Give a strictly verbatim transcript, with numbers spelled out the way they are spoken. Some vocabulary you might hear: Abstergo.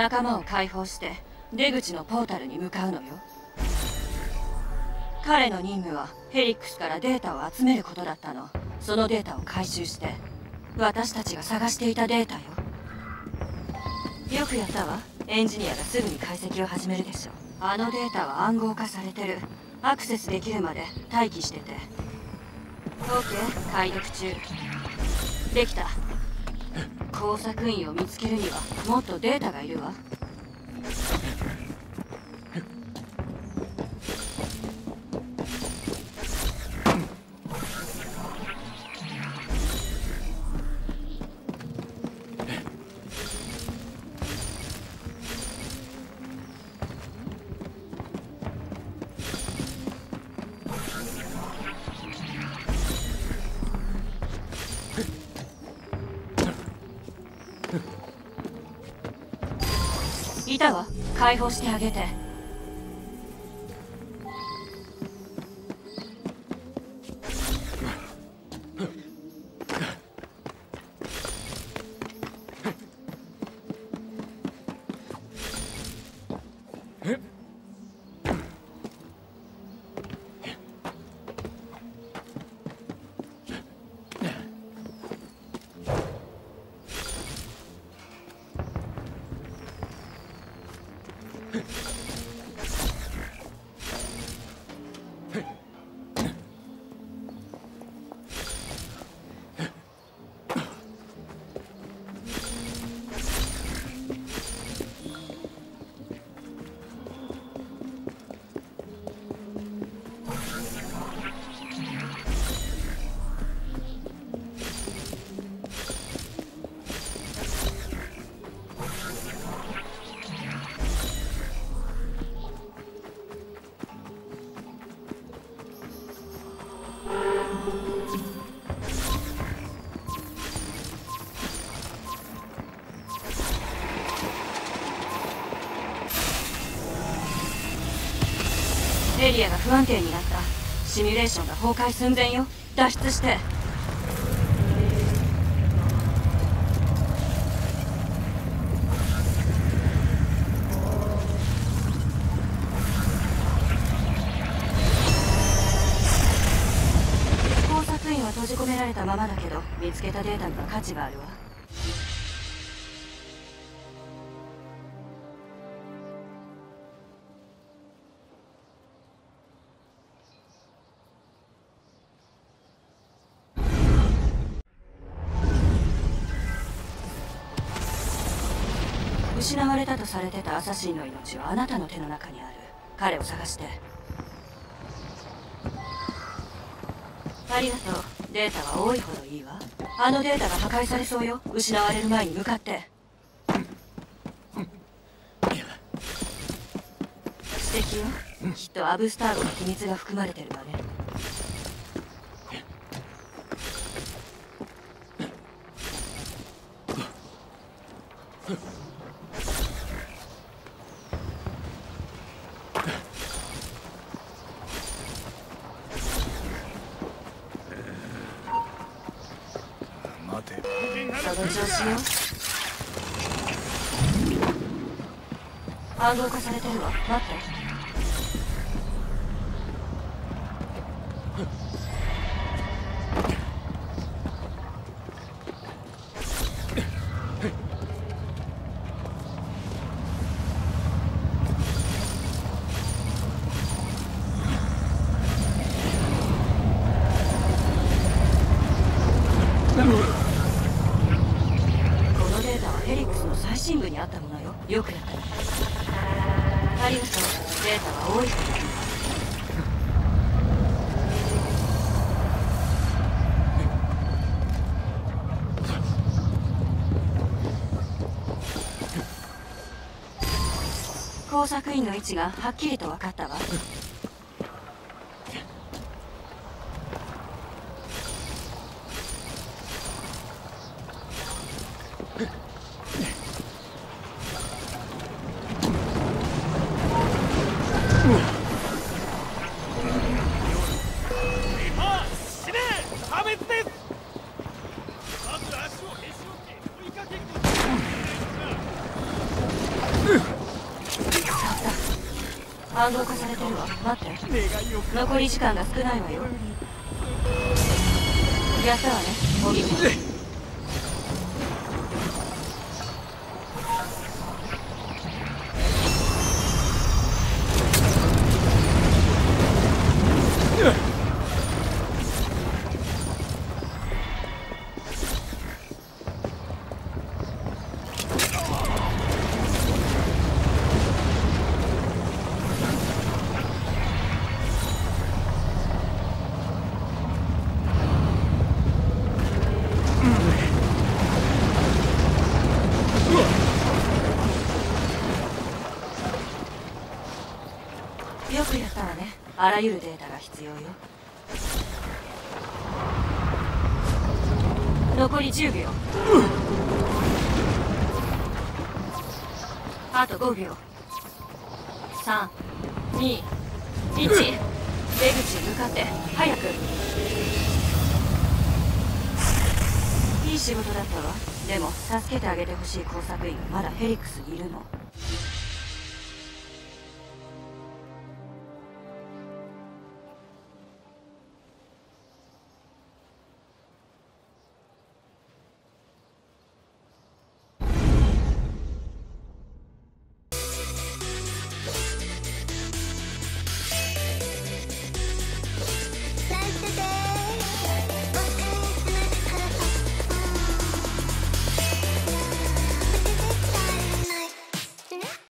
仲間を解放して出口のポータルに向かうのよ。彼の任務はヘリックスからデータを集めることだったの。そのデータを回収して私たちが探していたデータよ。よくやったわ。エンジニアがすぐに解析を始めるでしょ。あのデータは暗号化されてる。アクセスできるまで待機してて。 OK、 解読中。できた。工作員を見つけるにはもっとデータがいるわ。いたわ。解放してあげて。エリアが不安定になった。シミュレーションが崩壊寸前よ。脱出して。工作員は閉じ込められたままだけど、見つけたデータには価値があるわ。失われたとされてたアサシンの命はあなたの手の中にある。彼を探して。ありがとう。データは多いほどいいわ。あのデータが破壊されそうよ。失われる前に向かって。素敵よ。きっとアブスターゴの秘密が含まれてるわね。暗号化されてるわ。待って。よくやった。ありがとう。データは多いから。工作員の位置がはっきりと分かったわ。暗号化されてるわ。待って、残り時間が少ないわよ。やったわね、おぎみ。あらゆるデータが必要よ。残りじゅうびょう、うん、あとごびょう。さんにいち、うん、出口へ向かって早く。いい仕事だったわ。でも助けてあげてほしい工作員がまだヘリクスにいるの。